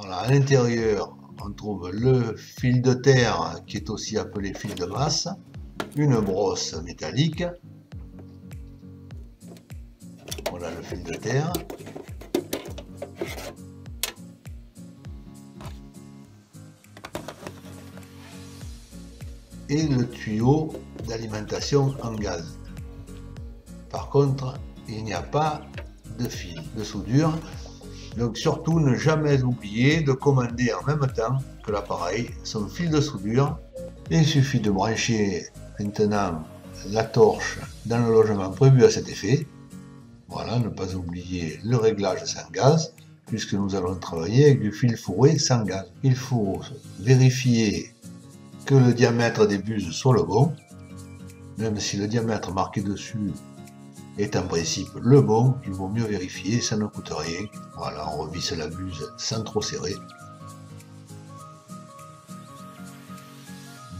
Voilà, à l'intérieur, on trouve le fil de terre, qui est aussi appelé fil de masse, une brosse métallique. Voilà le fil de terre. Et le tuyau d'alimentation en gaz. Par contre, il n'y a pas de fil de soudure. Donc surtout, ne jamais oublier de commander en même temps que l'appareil son fil de soudure. Il suffit de brancher maintenant la torche dans le logement prévu à cet effet. Voilà, ne pas oublier le réglage sans gaz, puisque nous allons travailler avec du fil fourré sans gaz. Il faut vérifier que le diamètre des buses soit le bon, même si le diamètre marqué dessus est en principe le bon, il vaut mieux vérifier, ça ne coûte rien. Voilà, on revisse la buse sans trop serrer.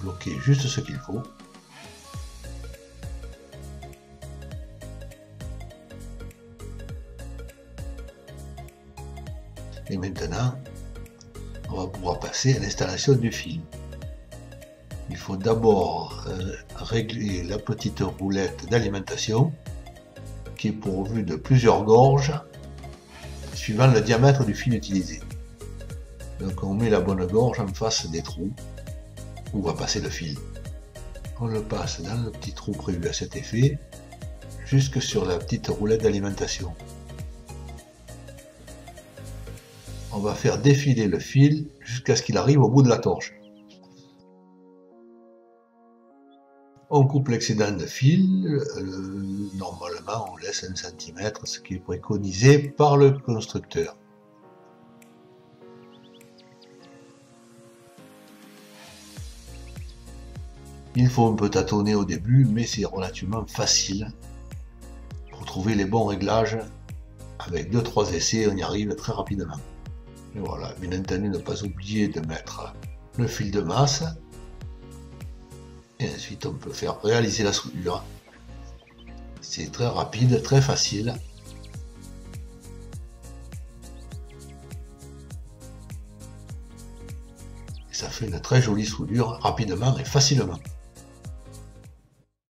Bloquer juste ce qu'il faut. Et maintenant, on va pouvoir passer à l'installation du fil. Il faut d'abord régler la petite roulette d'alimentation, qui est pourvue de plusieurs gorges suivant le diamètre du fil utilisé. Donc on met la bonne gorge en face des trous où va passer le fil. On le passe dans le petit trou prévu à cet effet, jusque sur la petite roulette d'alimentation. On va faire défiler le fil jusqu'à ce qu'il arrive au bout de la torche. On coupe l'excédent de fil, normalement on laisse 1 cm, ce qui est préconisé par le constructeur. Il faut un peu tâtonner au début, mais c'est relativement facile pour trouver les bons réglages. Avec 2-3 essais, on y arrive très rapidement. Et voilà, bien entendu, ne pas oublier de mettre le fil de masse. Et ensuite, on peut faire réaliser la soudure. C'est très rapide, très facile. Et ça fait une très jolie soudure rapidement et facilement.